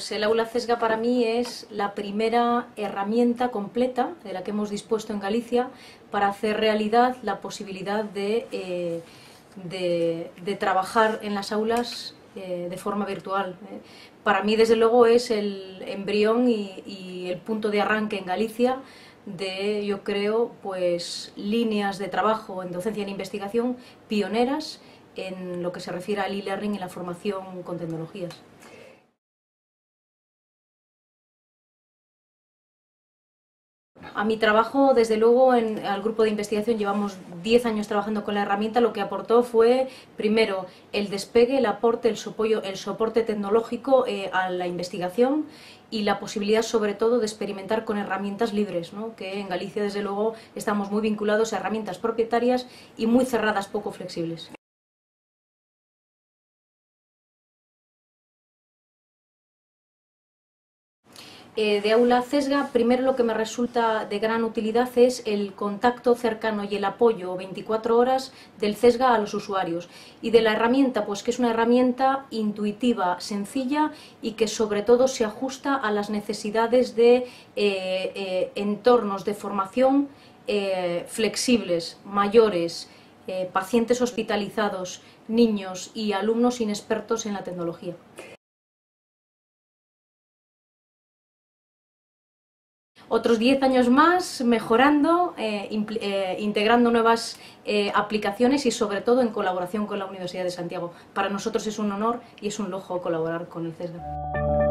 Pues el Aula CESGA para mí es la primera herramienta completa de la que hemos dispuesto en Galicia para hacer realidad la posibilidad de trabajar en las aulas de forma virtual. Para mí, desde luego, es el embrión y el punto de arranque en Galicia de, yo creo, pues líneas de trabajo en docencia y en investigación pioneras en lo que se refiere al e-learning y la formación con tecnologías. A mi trabajo, desde luego, al grupo de investigación llevamos 10 años trabajando con la herramienta. Lo que aportó fue, primero, el despegue, el aporte, el soporte tecnológico a la investigación y la posibilidad, sobre todo, de experimentar con herramientas libres, ¿no? Que en Galicia, desde luego, estamos muy vinculados a herramientas propietarias y muy cerradas, poco flexibles. De Aula CESGA, primero lo que me resulta de gran utilidad es el contacto cercano y el apoyo 24 horas del CESGA a los usuarios. Y de la herramienta, pues que es una herramienta intuitiva, sencilla y que sobre todo se ajusta a las necesidades de entornos de formación flexibles, mayores, pacientes hospitalizados, niños y alumnos inexpertos en la tecnología. Otros 10 años más mejorando, integrando nuevas aplicaciones y sobre todo en colaboración con la Universidad de Santiago. Para nosotros es un honor y es un lujo colaborar con el CESGA.